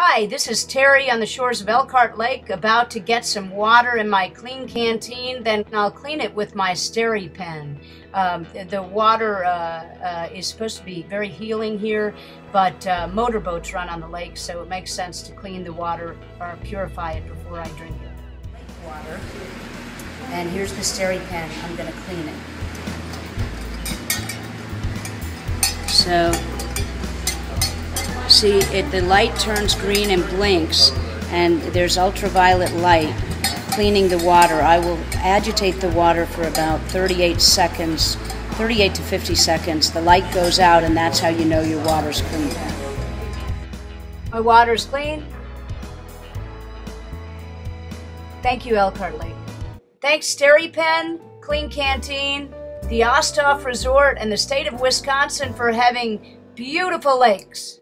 Hi, this is Terry on the shores of Elkhart Lake, about to get some water in my Klean Kanteen, then I'll clean it with my SteriPEN. The water is supposed to be very healing here, but motorboats run on the lake, so it makes sense to clean the water or purify it before I drink it. Lake water, and here's the SteriPEN. I'm going to clean it. See, the light turns green and blinks, and there's ultraviolet light cleaning the water. I will agitate the water for about 38 seconds, 38 to 50 seconds. The light goes out, and that's how you know your water's clean. My water's clean. Thank you, Elkhart Lake. Thanks, SteriPEN, Klean Kanteen, the Osthoff Resort, and the state of Wisconsin for having beautiful lakes.